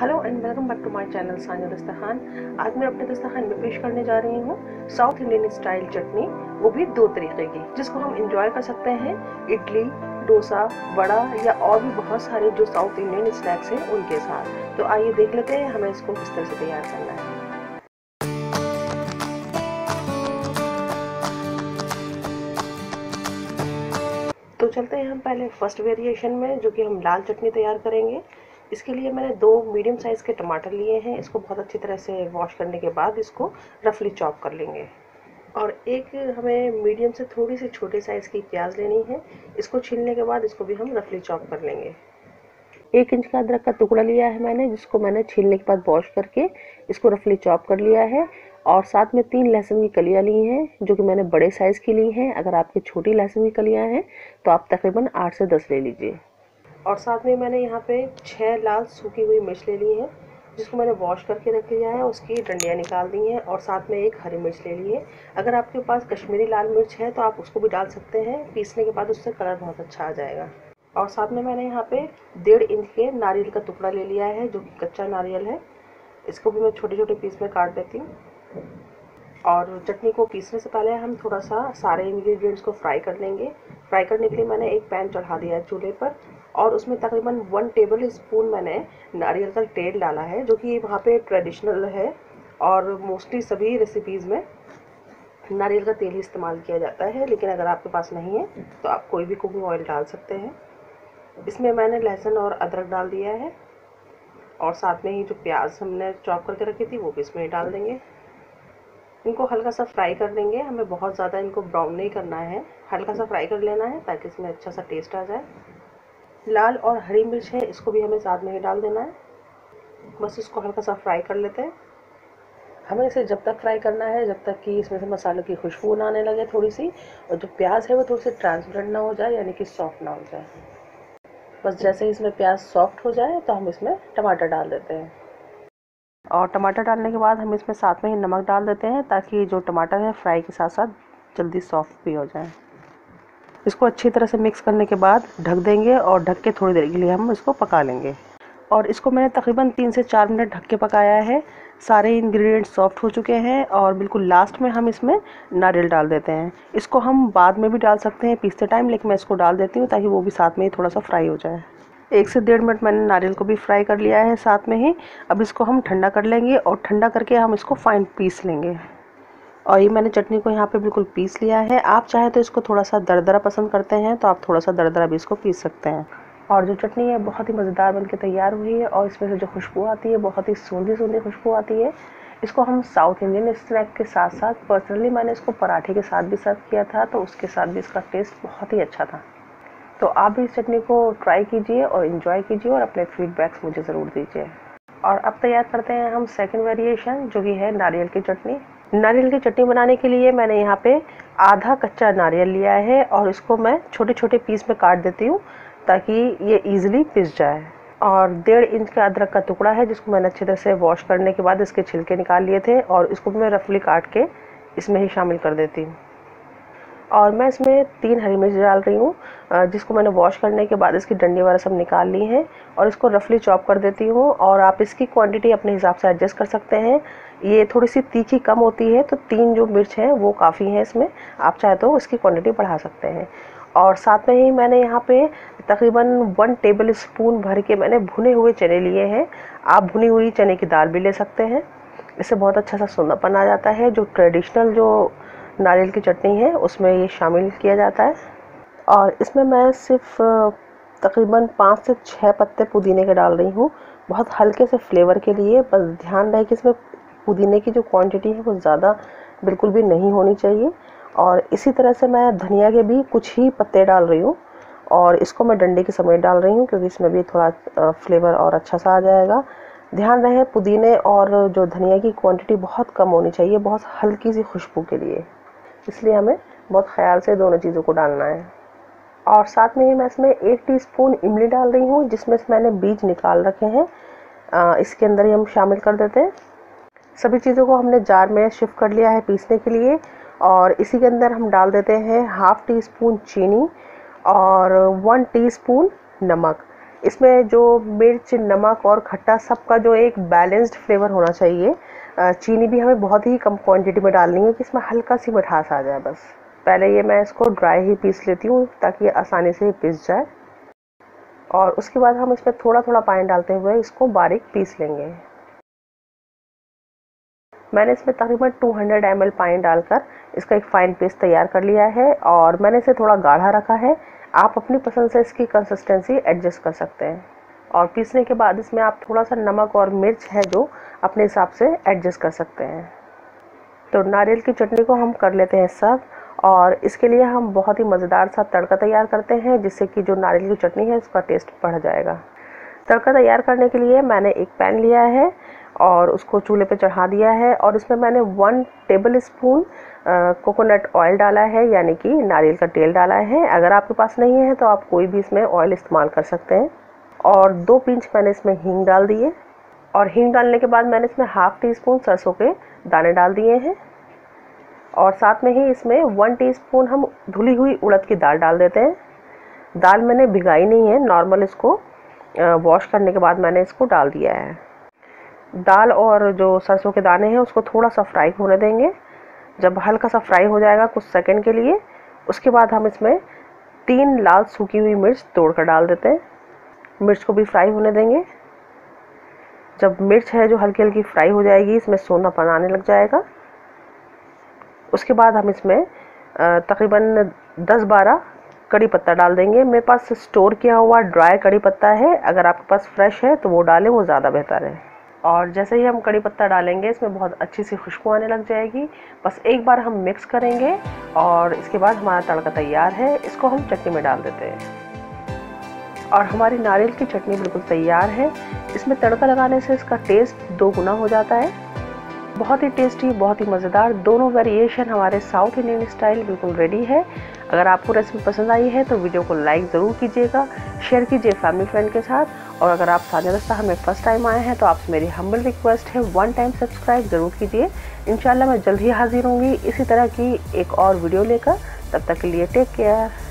Hello and welcome back to my channel Sanjha Dastarkhan. आज मैं अपने दस्तरखान में पेश करने जा रही हूँ साउथ इंडियन स्टाइल चटनी, वो भी दो तरीके की, जिसको हम एंजॉय कर सकते हैं इडली, डोसा, वड़ा या और भी बहुत सारे जो साउथ इंडियन स्नैक्स हैं उनके साथ। तो आइए देख लेते हैं हमें इसको किस तरह से तैयार करना है। तो चलते हैं हम पहले फर्स्ट वेरिएशन में, जो कि हम लाल चटनी तैयार करेंगे। इसके लिए मैंने दो मीडियम साइज़ के टमाटर लिए हैं। इसको बहुत अच्छी तरह से वॉश करने के बाद इसको रफली चॉप कर लेंगे। और एक हमें मीडियम से थोड़ी सी छोटे साइज़ की प्याज लेनी है। इसको छीलने के बाद इसको भी हम रफली चॉप कर लेंगे। 1 इंच का अदरक का टुकड़ा लिया है मैंने, जिसको मैंने छीलने के बाद वॉश करके इसको रफली चॉप कर लिया है। और साथ में 3 लहसुन की कलियाँ ली हैं, जो कि मैंने बड़े साइज़ की ली हैं। अगर आपकी छोटी लहसुन की कलियाँ हैं तो आप तकरीबन 8 से 10 ले लीजिए। और साथ में मैंने यहाँ पे 6 लाल सूखी हुई मिर्च ले ली है, जिसको मैंने वॉश करके रख लिया है, उसकी डंडियाँ निकाल दी हैं। और साथ में एक हरी मिर्च ले ली है। अगर आपके पास कश्मीरी लाल मिर्च है तो आप उसको भी डाल सकते हैं, पीसने के बाद उससे कलर बहुत अच्छा आ जाएगा। और साथ में मैंने यहाँ पे 1.5 इंच के नारियल का टुकड़ा ले लिया है, जो कि कच्चा नारियल है। इसको भी मैं छोटे छोटे पीस में काट देती हूँ। और चटनी को पीसने से पहले हम थोड़ा सा सारे इंग्रेडिएंट्स को फ्राई कर लेंगे। फ्राई करने के लिए मैंने एक पैन चढ़ा दिया है चूल्हे पर, और उसमें तकरीबन 1 टेबल स्पून मैंने नारियल का तेल डाला है, जो कि वहाँ पे ट्रेडिशनल है और मोस्टली सभी रेसिपीज़ में नारियल का तेल ही इस्तेमाल किया जाता है। लेकिन अगर आपके पास नहीं है तो आप कोई भी कुकिंग ऑयल डाल सकते हैं। इसमें मैंने लहसुन और अदरक डाल दिया है, और साथ में ही जो प्याज हमने चॉप करके रखी थी वो भी इसमें डाल देंगे। इनको हल्का सा फ्राई कर देंगे। हमें बहुत ज़्यादा इनको ब्राउन नहीं करना है, हल्का सा फ्राई कर लेना है ताकि इसमें अच्छा सा टेस्ट आ जाए। लाल और हरी मिर्च है, इसको भी हमें साथ में ही डाल देना है। बस इसको हल्का सा फ्राई कर लेते हैं। हमें इसे जब तक फ्राई करना है जब तक कि इसमें से मसालों की खुशबू ना आने लगे थोड़ी सी, और जो प्याज है वो थोड़ी सी ट्रांसपेरेंट ना हो जाए, यानी कि सॉफ्ट ना हो जाए। बस जैसे ही इसमें प्याज सॉफ्ट हो जाए तो हम इसमें टमाटर डाल देते हैं। और टमाटर डालने के बाद हम इसमें साथ में ही नमक डाल देते हैं, ताकि जो टमाटर है फ्राई के साथ साथ जल्दी सॉफ्ट भी हो जाए। इसको अच्छी तरह से मिक्स करने के बाद ढक देंगे, और ढक के थोड़ी देर के लिए हम इसको पका लेंगे। और इसको मैंने तकरीबन 3 से 4 मिनट ढक के पकाया है। सारे इंग्रेडिएंट्स सॉफ्ट हो चुके हैं, और बिल्कुल लास्ट में हम इसमें नारियल डाल देते हैं। इसको हम बाद में भी डाल सकते हैं पीसते टाइम, लेकिन मैं इसको डाल देती हूँ ताकि वो भी साथ में ही थोड़ा सा फ्राई हो जाए। 1 से 1.5 मिनट मैंने नारियल को भी फ्राई कर लिया है साथ में ही। अब इसको हम ठंडा कर लेंगे, और ठंडा करके हम इसको फाइन पीस लेंगे। और ये मैंने चटनी को यहाँ पे बिल्कुल पीस लिया है। आप चाहे तो इसको थोड़ा सा दरदरा पसंद करते हैं तो आप थोड़ा सा दरदरा भी इसको पीस सकते हैं। और जो चटनी है बहुत ही मज़ेदार बनके तैयार हुई है, और इसमें से जो खुशबू आती है बहुत ही सूंधी सूंधी खुशबू आती है। इसको हम साउथ इंडियन स्नैक के साथ साथ, पर्सनली मैंने इसको पराठे के साथ भी सर्व किया था, तो उसके साथ भी इसका टेस्ट बहुत ही अच्छा था। तो आप भी इस चटनी को ट्राई कीजिए और इन्जॉय कीजिए, और अपने फीडबैक्स मुझे ज़रूर दीजिए। और अब तैयार करते हैं हम सेकंड वेरिएशन, जो कि है नारियल की चटनी। नारियल की चटनी बनाने के लिए मैंने यहाँ पे आधा कच्चा नारियल लिया है, और इसको मैं छोटे छोटे पीस में काट देती हूँ ताकि ये ईजिली पिस जाए। और 1.5 इंच का अदरक का टुकड़ा है, जिसको मैंने अच्छी तरह से वॉश करने के बाद इसके छिलके निकाल लिए थे, और इसको भी मैं रफली काट के इसमें ही शामिल कर देती हूँ। और मैं इसमें 3 हरी मिर्च डाल रही हूँ, जिसको मैंने वॉश करने के बाद इसकी डंडी वगैरह सब निकाल ली है, और इसको रफली चॉप कर देती हूँ। और आप इसकी क्वांटिटी अपने हिसाब से एडजस्ट कर सकते हैं। ये थोड़ी सी तीखी कम होती है, तो 3 जो मिर्च हैं वो काफ़ी हैं इसमें। आप चाहे तो इसकी क्वांटिटी बढ़ा सकते हैं। और साथ में ही मैंने यहाँ पे तकरीबन 1 टेबल स्पून भर के मैंने भुने हुए चने लिए हैं। आप भुनी हुई चने की दाल भी ले सकते हैं, इससे बहुत अच्छा सा सूंधापन आ जाता है। जो ट्रेडिशनल जो नारियल की चटनी है उसमें ये शामिल किया जाता है। और इसमें मैं सिर्फ तकरीबन 5 से 6 पत्ते पुदीने के डाल रही हूँ, बहुत हल्के से फ्लेवर के लिए। बस ध्यान रहे कि इसमें पुदीने की जो क्वांटिटी है वो ज़्यादा बिल्कुल भी नहीं होनी चाहिए। और इसी तरह से मैं धनिया के भी कुछ ही पत्ते डाल रही हूँ, और इसको मैं डंडे की समेत डाल रही हूँ, क्योंकि इसमें भी थोड़ा फ्लेवर और अच्छा सा आ जाएगा। ध्यान रहे पुदीने और जो धनिया की क्वांटिटी बहुत कम होनी चाहिए, बहुत हल्की सी खुशबू के लिए, इसलिए हमें बहुत ख्याल से दोनों चीज़ों को डालना है। और साथ में ही मैं इसमें 1 टीस्पून इमली डाल रही हूँ, जिसमें से मैंने बीज निकाल रखे हैं। इसके अंदर ही हम शामिल कर देते हैं। सभी चीज़ों को हमने जार में शिफ्ट कर लिया है पीसने के लिए, और इसी के अंदर हम डाल देते हैं 1/2 टीस्पून चीनी और 1 टीस्पून नमक। इसमें जो मिर्च, नमक और खट्टा सबका जो एक बैलेंस्ड फ्लेवर होना चाहिए। चीनी भी हमें बहुत ही कम क्वांटिटी में डालनी है कि इसमें हल्का सी मिठास आ जाए बस। पहले ये मैं इसको ड्राई ही पीस लेती हूँ ताकि आसानी से पीस जाए, और उसके बाद हम इसमें थोड़ा थोड़ा पानी डालते हुए इसको बारीक पीस लेंगे। मैंने इसमें तकरीबन 200 ml पानी डालकर इसका एक फ़ाइन पेस्ट तैयार कर लिया है, और मैंने इसे थोड़ा गाढ़ा रखा है। आप अपनी पसंद से इसकी कंसिस्टेंसी एडजस्ट कर सकते हैं, और पीसने के बाद इसमें आप थोड़ा सा नमक और मिर्च है जो अपने हिसाब से एडजस्ट कर सकते हैं। तो नारियल की चटनी को हम कर लेते हैं सब, और इसके लिए हम बहुत ही मज़ेदार सा तड़का तैयार करते हैं जिससे कि जो नारियल की चटनी है उसका टेस्ट बढ़ जाएगा। तड़का तैयार करने के लिए मैंने एक पैन लिया है और उसको चूल्हे पे चढ़ा दिया है, और इसमें मैंने 1 टेबलस्पून कोकोनट ऑयल डाला है यानी कि नारियल का तेल डाला है। अगर आपके पास नहीं है तो आप कोई भी इसमें ऑयल इस्तेमाल कर सकते हैं, और 2 पिंच मैंने इसमें हींग डाल दिए, और हींग डालने के बाद मैंने इसमें 1/2 टीस्पून सरसों के दाने डाल दिए हैं, और साथ में ही इसमें 1 टीस्पून हम धुली हुई उड़द की दाल डाल देते हैं। दाल मैंने भिगाई नहीं है, नॉर्मल इसको वॉश करने के बाद मैंने इसको डाल दिया है। दाल और जो सरसों के दाने हैं उसको थोड़ा सा फ्राई होने देंगे। जब हल्का सा फ्राई हो जाएगा कुछ सेकंड के लिए, उसके बाद हम इसमें 3 लाल सूखी हुई मिर्च तोड़कर डाल देते हैं। मिर्च को भी फ्राई होने देंगे। जब मिर्च है जो हल्की हल्की फ्राई हो जाएगी, इसमें सोनापन आने लग जाएगा, उसके बाद हम इसमें तकरीबन 10-12 कड़ी पत्ता डाल देंगे। मेरे पास स्टोर किया हुआ ड्राई कड़ी पत्ता है, अगर आपके पास फ्रेश है तो वो डालें, वो ज़्यादा बेहतर है। और जैसे ही हम कड़ी पत्ता डालेंगे इसमें बहुत अच्छी सी खुशबू आने लग जाएगी। बस एक बार हम मिक्स करेंगे और इसके बाद हमारा तड़का तैयार है। इसको हम चटनी में डाल देते हैं, और हमारी नारियल की चटनी बिल्कुल तैयार है। इसमें तड़का लगाने से इसका टेस्ट 2 गुना हो जाता है। बहुत ही टेस्टी, बहुत ही मज़ेदार, दोनों वेरिएशन हमारे साउथ इंडियन स्टाइल बिल्कुल रेडी है। अगर आपको रेसिपी पसंद आई है तो वीडियो को लाइक ज़रूर कीजिएगा, शेयर कीजिए फैमिली फ्रेंड के साथ, और अगर आप सांझा दस्तार हमें फर्स्ट टाइम आए हैं तो आपसे मेरी हम्बल रिक्वेस्ट है 1 टाइम सब्सक्राइब ज़रूर कीजिए। इंशाल्लाह मैं जल्द ही हाजिर होंगी इसी तरह की एक और वीडियो लेकर। तब तक के लिए टेक केयर।